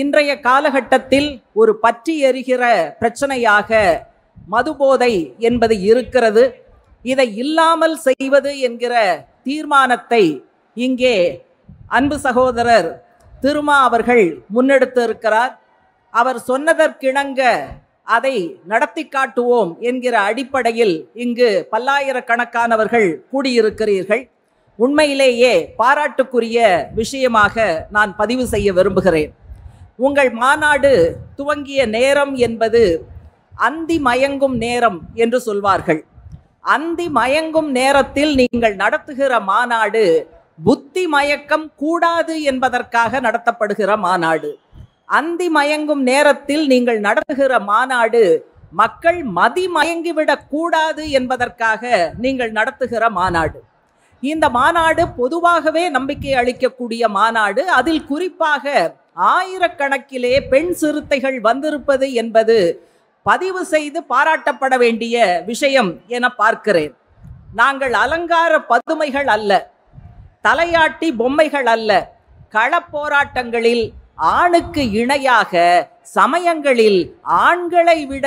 இன்றைய காலகட்டத்தில் ஒரு பற்றி எரிகிற பிரச்சனையாக மதுபோதை என்பது இருக்கிறது. இதை இல்லாமல் செய்வது என்கிற தீர்மானத்தை இங்கே அன்பு சகோதரர் திருமா அவர்கள் முன்னெடுத்திருக்கிறார். அவர் சொன்னதற்கிணங்க அதை நடத்தி காட்டுவோம் என்கிற அடிப்படையில் இங்கு பல்லாயிரக்கணக்கானவர்கள் கூடியிருக்கிறீர்கள். உண்மையிலேயே பாராட்டுக்குரிய விஷயமாக நான் பதிவு செய்ய விரும்புகிறேன். உங்கள் மாநாடு துவங்கிய நேரம் என்பது அந்தி மயங்கும் நேரம் என்று சொல்வார்கள். அந்தி மயங்கும் நேரத்தில் நீங்கள் நடத்துகிற மாநாடு புத்தி மயக்கம் கூடாது என்பதற்காக நடத்தப்படுகிற மாநாடு. அந்தி மயங்கும் நேரத்தில் நீங்கள் நடத்துகிற மாநாடு மக்கள் மதிமயங்கிவிடக் கூடாது என்பதற்காக நீங்கள் நடத்துகிற மாநாடு. இந்த மாநாடு பொதுவாகவே நம்பிக்கை அளிக்கக்கூடிய மாநாடு. அதில் குறிப்பாக ஆயிரக்கணக்கிலே பெண் சிறுத்தைகள் வந்திருப்பது என்பது பதிவு செய்து பாராட்டப்பட வேண்டிய விஷயம் என பார்க்கிறேன். நாங்கள் அலங்கார பதுமைகள் அல்ல, தலையாட்டி பொம்மைகள் அல்ல. களப்போராட்டங்களில் ஆணுக்கு இணையாக சமயங்களில் ஆண்களை விட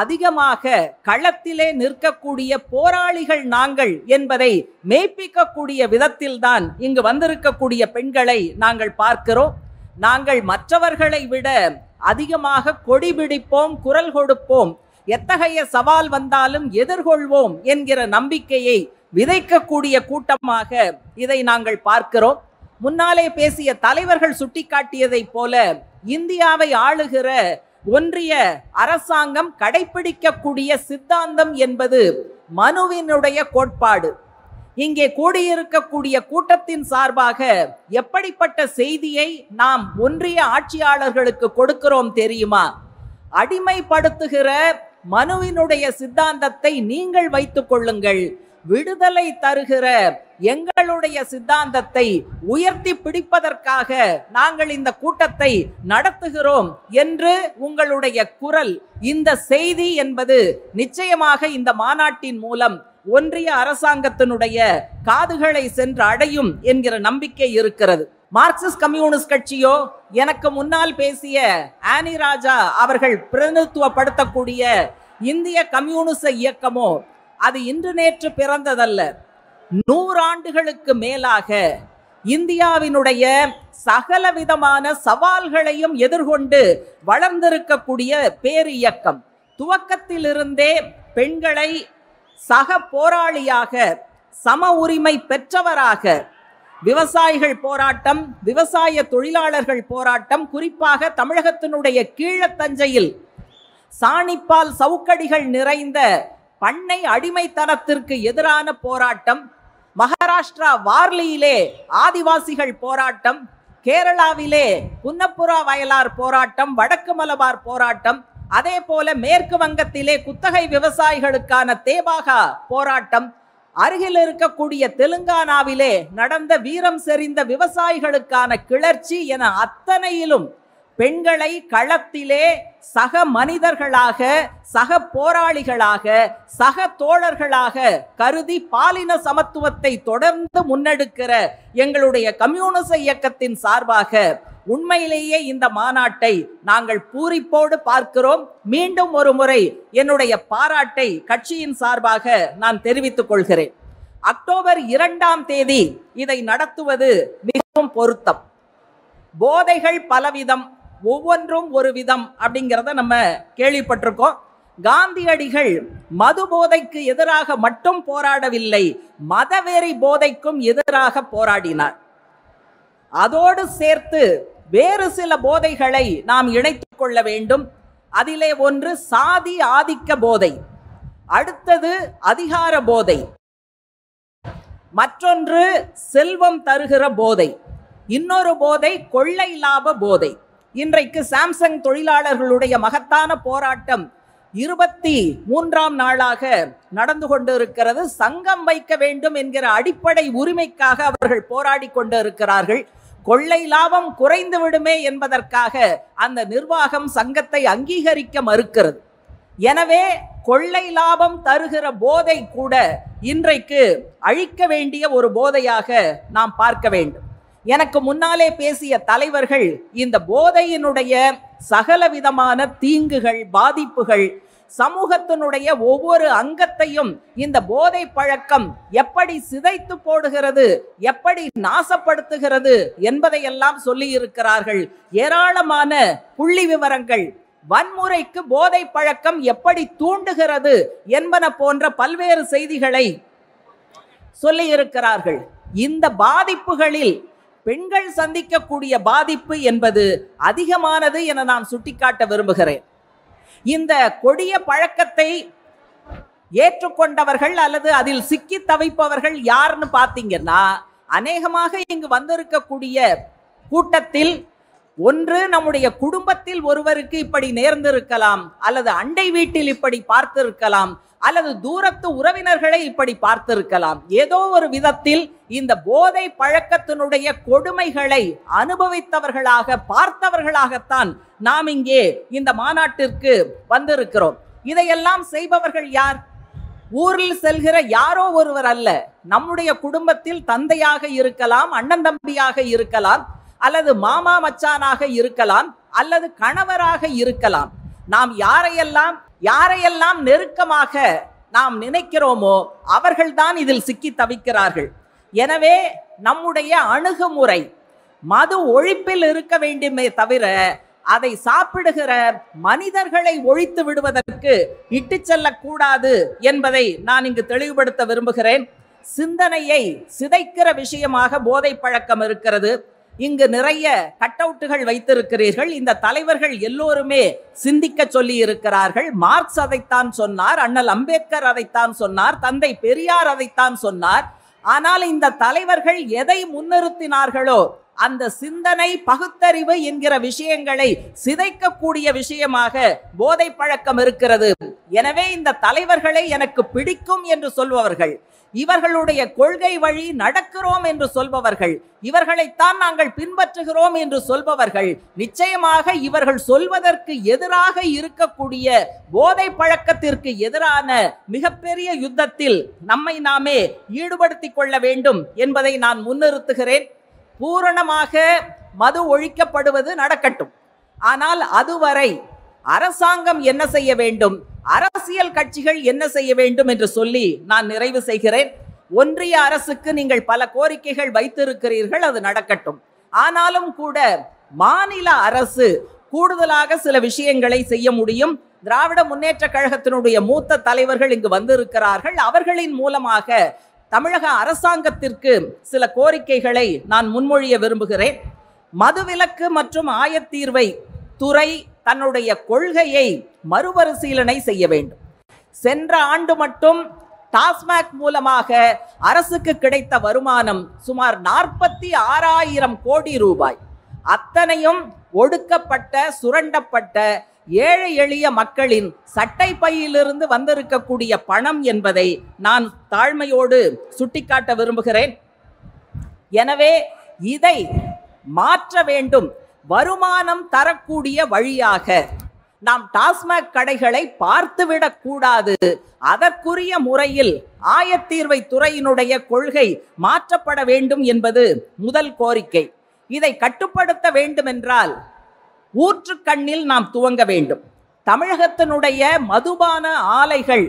அதிகமாக களத்திலே நிற்கக்கூடிய போராளிகள் நாங்கள் என்பதை மெய்ப்பிக்கக்கூடிய விதத்தில்தான் இங்கு வந்திருக்கக்கூடிய பெண்களை நாங்கள் பார்க்கிறோம். நாங்கள் மற்றவர்களை விட அதிகமாக கொடி பிடிப்போம், குரல் கொடுப்போம், எத்தகைய சவால் வந்தாலும் எதிர்கொள்வோம் என்கிற நம்பிக்கையை விதைக்கக்கூடிய கூட்டமாக இதை நாங்கள் பார்க்கிறோம். முன்னாலே பேசிய தலைவர்கள் சுட்டிக்காட்டியதைப் போல இந்தியாவை ஆளுகிற ஒன்றிய அரசாங்கம் கடைபிடிக்கக்கூடிய சித்தாந்தம் என்பது மனுவினுடைய கோட்பாடு. இங்கே கூடியிருக்கக்கூடிய கூட்டத்தின் சார்பாக எப்படிப்பட்ட செய்தியை நாம் ஒன்றிய ஆட்சியாளர்களுக்கு கொடுக்கிறோம் தெரியுமா? அடிமைப்படுத்துகிற மனுவினுடைய சித்தாந்தத்தை நீங்கள் வைத்துக் கொள்ளுங்கள், விடுதலை தருகிற எங்களுடைய சித்தாந்தத்தை உயர்த்தி பிடிப்பதற்காக நாங்கள் இந்த கூட்டத்தை நடத்துகிறோம் என்று உங்களுடைய குரல், இந்த செய்தி என்பது நிச்சயமாக இந்த மாநாட்டின் மூலம் ஒன்றிய அரசாங்கத்தினுடைய காதுகளை சென்று அடையும் என்கிற நம்பிக்கை இருக்கிறது. மார்க்சிஸ்ட் கம்யூனிஸ்ட் கட்சியோ எனக்கு முன்னால் பேசிய ஆனி ராஜா அவர்கள் பிரதிநிதித்துவப்படுத்தக்கூடிய இந்திய கம்யூனிச இயக்கமோ அது இன்று நேற்று பிறந்ததல்ல. 100 ஆண்டுகளுக்கு மேலாக இந்தியாவினுடைய சகல விதமான சவால்களையும் எதிர்கொண்டு வளர்ந்திருக்கக்கூடிய பேர் இயக்கம். துவக்கத்திலிருந்தே பெண்களை சக போராளியாக, சம உரிமை பெற்றவராக, விவசாயிகள் போராட்டம், விவசாய தொழிலாளர்கள் போராட்டம், குறிப்பாக தமிழகத்தினுடைய கீழத்தஞ்சையில் சாணிப்பால் சவுக்கடிகள் நிறைந்த பண்ணை அடிமைத்தனத்திற்கு எதிரான போராட்டம், மகாராஷ்டிரா வார்லியிலே ஆதிவாசிகள் போராட்டம், கேரளாவிலே புன்னப்புறா வயலார் போராட்டம், வடக்கு மலபார் போராட்டம், அதே போல மேற்கு வங்கத்திலே குத்தகை விவசாயிகளுக்கான தேபாகா போராட்டம், அருகில் இருக்கக்கூடிய தெலுங்கானாவிலே நடந்த வீரம் செறிந்த விவசாயிகளுக்கான கிளர்ச்சி என அத்தனையிலும் பெண்களை களத்திலே சக மனிதர்களாக, சக போராளிகளாக, சக தோழர்களாக கருதி பாலின சமத்துவத்தை தொடர்ந்து முன்னெடுக்கிற எங்களுடைய கம்யூனிச இயக்கத்தின் சார்பாக உண்மையிலேயே இந்த மாநாட்டை நாங்கள் பூரிப்போடு பார்க்கிறோம். மீண்டும் ஒரு முறை என்னுடைய பாராட்டை கட்சியின் சார்பாக நான் தெரிவித்துக் கொள்கிறேன். அக்டோபர் 2 இதை நடத்துவது மிகவும் பொருத்தம். போதைகள் பலவிதம், ஒவ்வொன்றும் ஒரு விதம் அப்படிங்கிறத நம்ம கேள்விப்பட்டிருக்கோம். காந்தியடிகள் மது போதைக்கு எதிராக மட்டும் போராடவில்லை, மதவெறி போதைக்கும் எதிராக போராடினார். அதோடு சேர்த்து வேறு சில போதைகளை நாம் இணைத்துக் கொள்ள வேண்டும். அதிலே ஒன்று சாதி ஆதிக்க போதை, அடுத்தது அதிகார போதை, மற்றொன்று செல்வம் தருகிற போதை, இன்னொரு போதை கொள்ளை லாப போதை. இன்றைக்கு சாம்சங் தொழிலாளர்களுடைய மகத்தான போராட்டம் 23ஆம் நாளாக நடந்து கொண்டிருக்கிறது. சங்கம் வைக்க வேண்டும் என்கிற அடிப்படை உரிமைக்காக அவர்கள் போராடி கொண்டிருக்கிறார்கள். கொள்ளை லாபம் குறைந்து விடுமே என்பதற்காக அந்த நிர்வாகம் சங்கத்தை அங்கீகரிக்க மறுக்கிறது. எனவே கொள்ளை லாபம் தருகிற போதை கூட இன்றைக்கு அழிக்க வேண்டிய ஒரு போதையாக நாம் பார்க்க வேண்டும். எனக்கு முன்னாலே பேசிய தலைவர்கள் இந்த போதையினுடைய சகலவிதமான தீங்குகள், பாதிப்புகள், சமூகத்தினுடைய ஒவ்வொரு அங்கத்தையும் இந்த போதை பழக்கம் எப்படி சிதைத்து போடுகிறது, எப்படி நாசப்படுத்துகிறது என்பதையெல்லாம் சொல்லி இருக்கிறார்கள். ஏராளமான புள்ளி விவரங்கள், வன்முறைக்கு போதை பழக்கம் எப்படி தூண்டுகிறது என்பன போன்ற பல்வேறு செய்திகளை சொல்லி இருக்கிறார்கள். இந்த பாதிப்புகளில் பெண்கள் சந்திக்கக்கூடிய பாதிப்பு என்பது அதிகமானது என நான் சுட்டிக்காட்ட விரும்புகிறேன். இந்த கொடிய பழக்கத்தை ஏற்றுக்கொண்டவர்கள் அல்லது அதில் சிக்கி தவிப்பவர்கள் யாருன்னு பார்த்தீங்கன்னா, அநேகமாக இங்கு வந்திருக்கக்கூடிய கூட்டத்தில் ஒன்று நம்முடைய குடும்பத்தில் ஒருவருக்கு இப்படி நேர்ந்திருக்கலாம், அல்லது அண்டை வீட்டில் இப்படி பார்த்திருக்கலாம், அல்லது தூரத்து உறவினர்களை இப்படி பார்த்திருக்கலாம். ஏதோ ஒரு விதத்தில் இந்த போதை பழக்கத்தினுடைய கொடுமைகளை அனுபவித்தவர்களாக, பார்த்தவர்களாகத்தான் நாம் இங்கே இந்த மாநாட்டிற்கு வந்திருக்கிறோம். இதையெல்லாம் செய்பவர்கள் யார்? ஊரில் செல்கிற யாரோ ஒருவர் அல்ல. நம்முடைய குடும்பத்தில் தந்தையாக இருக்கலாம், அண்ணன் தம்பியாக இருக்கலாம், அல்லது மாமா மச்சானாக இருக்கலாம், அல்லது கணவராக இருக்கலாம். நாம் யாரையெல்லாம் நெருக்கமாக நாம் நினைக்கிறோமோ அவர்கள்தான் இதில் சிக்கி தவிக்கிறார்கள். எனவே நம்முடைய அணுகுமுறை மது ஒழிப்பில் இருக்க வேண்டுமே தவிர அதை சாப்பிடுகிற மனிதர்களை ஒழித்து விடுவதற்கு இட்டு செல்லக்கூடாது என்பதை நான் இங்கு தெளிவுபடுத்த விரும்புகிறேன். சிந்தனையை சிதைக்கிற விஷயமாக போதை பழக்கம் இருக்கிறது. இங்கு நிறைய கட் அவுட்டுகள் வைத்திருக்கிறீர்கள். இந்த தலைவர்கள் எல்லோருமே சிந்திக்க சொல்லி இருக்கிறார்கள். மார்க்ஸ் அதைத்தான் சொன்னார், அண்ணல் அம்பேத்கர் அதைத்தான் சொன்னார், தந்தை பெரியார் அதைத்தான் சொன்னார். ஆனால் இந்த தலைவர்கள் எதை முன்னிறுத்தினார்களோ அந்த சிந்தனை, பகுத்தறிவு என்கிற விஷயங்களை சிதைக்கக்கூடிய விஷயமாக போதை பழக்கம் இருக்கிறது. எனவே இந்த தலைவர்களை எனக்கு பிடிக்கும் என்று சொல்பவர்கள், இவர்களுடைய கொள்கை வழி நடக்கிறோம் என்று சொல்பவர்கள், இவர்களைத்தான் நாங்கள் பின்பற்றுகிறோம் என்று சொல்பவர்கள், நிச்சயமாக இவர்கள் சொல்வதற்கு எதிராக இருக்கக்கூடிய போதை பழக்கத்திற்கு எதிரான மிகப்பெரிய யுத்தத்தில் நம்மை நாமே ஈடுபடுத்திக் கொள்ள வேண்டும் என்பதை நான் முன்னிறுத்துகிறேன். பூரணமாக மது ஒழிக்கப்படுவது நடக்கட்டும், ஆனால் அதுவரை அரசாங்கம் என்ன செய்ய வேண்டும், அரசியல் கட்சிகள் என்ன செய்ய வேண்டும் என்று சொல்லி நான் நிறைவு செய்கிறேன். ஒன்றிய அரசுக்கு நீங்கள் பல கோரிக்கைகள் வைத்திருக்கிறீர்கள், அது நடக்கட்டும். ஆனாலும் கூட மாநில அரசு கூடுதலாக சில விஷயங்களை செய்ய முடியும். திராவிட முன்னேற்ற கழகத்தினுடைய மூத்த தலைவர்கள் இங்கு வந்திருக்கிறார்கள். அவர்களின் மூலமாக தமிழக அரசாங்கத்திற்கு சில கோரிக்கைகளை நான் முன்மொழிய விரும்புகிறேன். மதுவிலக்கு மற்றும் ஆயத்தீர்வை துறை தன்னுடைய கொள்கையை மறுபரிசீலனை செய்ய வேண்டும். சென்ற ஆண்டு மட்டும் டாஸ்மாக் மூலமாக அரசுக்கு கிடைத்த வருமானம் சுமார் 46,000 கோடி ரூபாய். அத்தனையும் ஒடுக்கப்பட்ட, சுரண்டப்பட்ட ஏழை எளிய மக்களின் சட்டை பையிலிருந்து வந்திருக்கக்கூடிய பணம் என்பதை நான் தாழ்மையோடு சுட்டிக்காட்ட விரும்புகிறேன். எனவே இதை மாற்ற வேண்டும். வருமானம் தரக்கூடிய வழியாக நாம் டாஸ்மாக் கடைகளை பார்த்துவிடக் கூடாது. அதற்குரிய முறையில் ஆயத்தீர்வை துறையினுடைய கொள்கை மாற்றப்பட வேண்டும் என்பது முதல் கோரிக்கை. இதை கட்டுப்படுத்த வேண்டுமென்றால் ஊற்றுக்கண்ணில் நாம் துவங்க வேண்டும். தமிழகத்தினுடைய மதுபான ஆலைகள்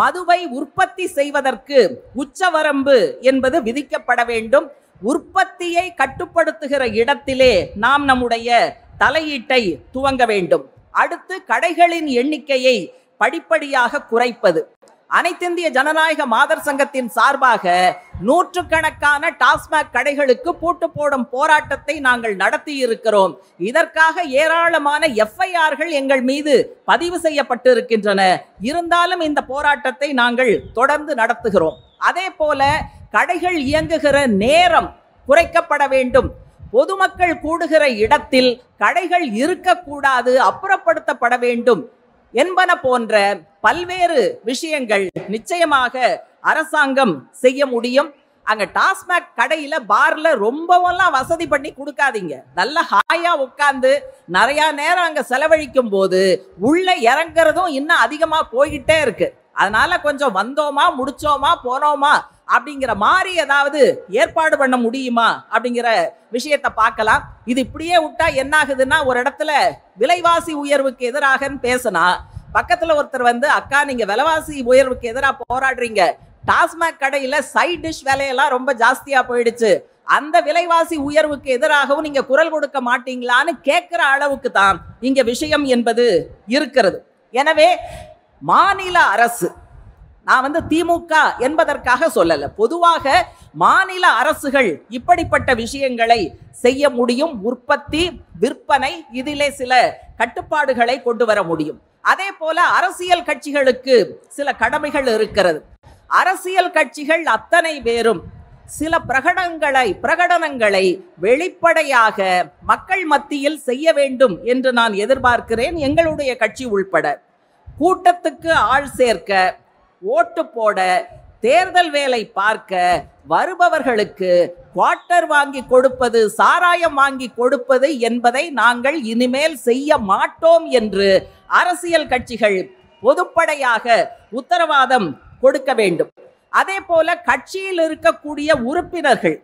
மதுவை உற்பத்தி செய்வதற்கு உச்சவரம்பு என்பது விதிக்கப்பட வேண்டும். உற்பத்தியை கட்டுப்படுத்துகிற இடத்திலே நாம் நம்முடைய தலையீட்டை துவங்க வேண்டும். அடுத்து கடைகளின் எண்ணிக்கையை படிப்படியாக குறைப்பது. அனைத்திந்திய ஜனநாயக மாதர் சங்கத்தின் சார்பாக 100 கணக்கான டாஸ்மாக் கடைகளுக்கு பூட்டு போடும் போராட்டத்தை நாங்கள் நடத்தி இருக்கிறோம். இதற்காக ஏராளமான எஃப்ஐஆர்கள் எங்கள் மீது பதிவு செய்யப்பட்டு இருக்கின்றன. இருந்தாலும் இந்த போராட்டத்தை நாங்கள் தொடர்ந்து நடத்துகிறோம். அதே போல கடைகள் இயங்குகிற நேரம் குறைக்கப்பட வேண்டும். பொதுமக்கள் கூடுகிற இடத்தில் கடைகள் இருக்கக்கூடாது, அப்புறப்படுத்தப்பட வேண்டும் என்பன போன்ற பல்வேறு விஷயங்கள் நிச்சயமாக அரசாங்கம் செய்ய முடியும். அங்க டாஸ்மாக் கடையில பார்ல ரொம்பவெல்லாம் வசதி பண்ணி கொடுக்காதீங்க. நல்லா ஹாயா உட்கார்ந்து நிறைய நேரம் அங்க செலவழிக்கும் போது உள்ள இறங்குறதும் இன்னும் அதிகமா போய்கிட்டே இருக்கு. அதனால கொஞ்சம் வந்தோமா, முடிச்சோமா, போனோமா அப்படிங்கிற மாதிரி ஏதாவது ஏற்பாடு பண்ண முடியுமா அப்படிங்கிற விஷயத்தை பார்க்கலாம். இது இப்படியே விட்டா என்ன ஆகுதுன்னா, ஒரு இடத்துல விலைவாசி உயர்வுக்கு எதிராக பேசினா பக்கத்துல ஒருத்தர் வந்து, அக்கா நீங்க விலைவாசி உயர்வுக்கு எதிராக போராடுறீங்க, டாஸ்மாக் கடையில சைட் டிஷ் விலையெல்லாம் ரொம்ப ஜாஸ்தியா போயிடுச்சு, அந்த விலைவாசி உயர்வுக்கு எதிராகவும் நீங்க குரல் கொடுக்க மாட்டீங்களான்னு கேட்கிற அளவுக்கு தான் இங்க விஷயம் என்பது இருக்கிறது. எனவே மாநில அரசு, நான் வந்து திமுக என்பதற்காக சொல்லல, பொதுவாக மாநில அரசுகள் இப்படிப்பட்ட விஷயங்களை செய்ய முடியும். உற்பத்தி, விற்பனை, இதிலே சில கட்டுப்பாடுகளை கொண்டு வர முடியும். அதே போல அரசியல் கட்சிகளுக்கு சில கடமைகள் இருக்கிறது. அரசியல் கட்சிகள் அத்தனை பேரும் சில பிரகடனங்களை வெளிப்படையாக மக்கள் மத்தியில் செய்ய வேண்டும் என்று நான் எதிர்பார்க்கிறேன். எங்களுடைய கட்சி உள்பட கூட்டத்துக்கு ஆள் சேர்க்க, ஓட்டு போட, தேர்தல் வேலை பார்க்க வருபவர்களுக்கு குவார்ட்டர் வாங்கி கொடுப்பது, சாராயம் வாங்கி கொடுப்பது என்பதை நாங்கள் இனிமேல் செய்ய மாட்டோம் என்று அரசியல் கட்சிகள் பொதுப்படையாக உத்தரவாதம் கொடுக்க வேண்டும். அதே போல கட்சியில் இருக்கக்கூடிய உறுப்பினர்கள்,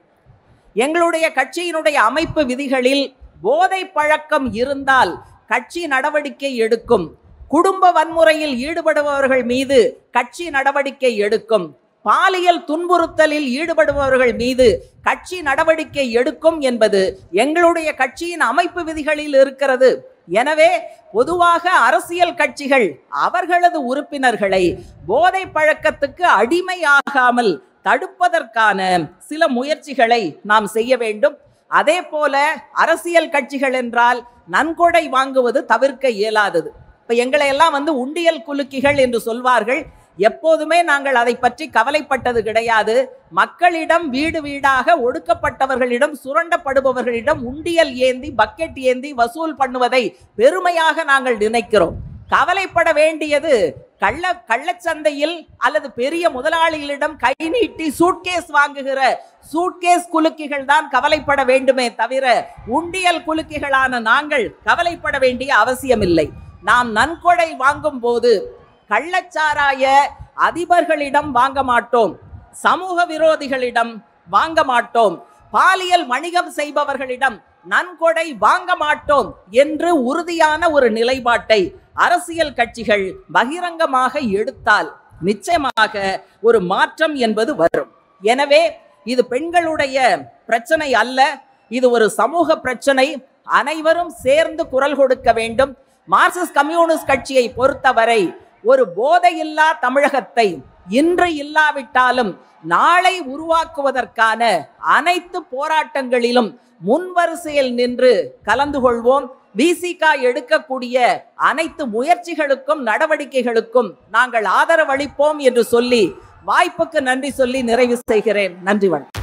எங்களுடைய கட்சியினுடைய அமைப்பு விதிகளில் போதை பழக்கம் இருந்தால் கட்சி நடவடிக்கை எடுக்கும், குடும்ப வன்முறையில் ஈடுபடுபவர்கள் மீது கட்சி நடவடிக்கை எடுக்கும், பாலியல் துன்புறுத்தலில் ஈடுபடுபவர்கள் மீது கட்சி நடவடிக்கை எடுக்கும் என்பது எங்களுடைய கட்சியின் அமைப்பு விதிகளில் இருக்கிறது. எனவே பொதுவாக அரசியல் கட்சிகள் அவர்களது உறுப்பினர்களை போதை பழக்கத்துக்கு அடிமையாகாமல் தடுப்பதற்கான சில முயற்சிகளை நாம் செய்ய வேண்டும். அதே போல அரசியல் கட்சிகள் என்றால் நன்கொடை வாங்குவது தவிர்க்க இயலாதது. இப்போ எங்களையெல்லாம் வந்து உண்டியல் குலுக்கிகள் என்று சொல்வார்கள். எப்போதுமே நாங்கள் அதை பற்றி கவலைப்பட்டது கிடையாது. மக்களிடம், வீடு வீடாக ஒடுக்கப்பட்டவர்களிடம், சுரண்டப்படுபவர்களிடம் உண்டியல் ஏந்தி பக்கெட் ஏந்தி வசூல் பண்ணுவதை பெருமையாக நாங்கள் நினைக்கிறோம். கவலைப்பட வேண்டியது கள்ளச்சந்தையில் அல்லது பெரிய முதலாளிகளிடம் கை நீட்டி சூட்கேஸ் வாங்குகிற சூட்கேஸ் குலுக்கிகள் தான் கவலைப்பட வேண்டுமே தவிர உண்டியல் குலுக்கிகளான நாங்கள் கவலைப்பட வேண்டிய அவசியமில்லை. நாம் நன்கொடை வாங்கும் போது கள்ளச்சாராய அதிபர்களிடம் வாங்க மாட்டோம், சமூக விரோதிகளிடம் வாங்க மாட்டோம், பாலியல் வணிகம் செய்பவர்களிடம் நன்கொடை வாங்க மாட்டோம் என்று உறுதியான ஒரு நிலைப்பாட்டை அரசியல் கட்சிகள் பகிரங்கமாக எடுத்தால் நிச்சயமாக ஒரு மாற்றம் என்பது வரும். எனவே இது பெண்களுடைய பிரச்சனை அல்ல, இது ஒரு சமூக பிரச்சனை. அனைவரும் சேர்ந்து குரல் கொடுக்க வேண்டும். மார்க்சிஸ்ட் கம்யூனிஸ்ட் கட்சியை பொறுத்தவரை ஒரு போதையில்லா தமிழகத்தை இன்று இல்லாவிட்டாலும் நாளை உருவாக்குவதற்கான அனைத்து போராட்டங்களிலும் முன்வரிசையில் நின்று கலந்து கொள்வோம். பிசிகா எடுக்கக்கூடிய அனைத்து முயற்சிகளுக்கும் நடவடிக்கைகளுக்கும் நாங்கள் ஆதரவளிப்போம் என்று சொல்லி, வாய்ப்புக்கு நன்றி சொல்லி நிறைவு செய்கிறேன். நன்றி, வணக்கம்.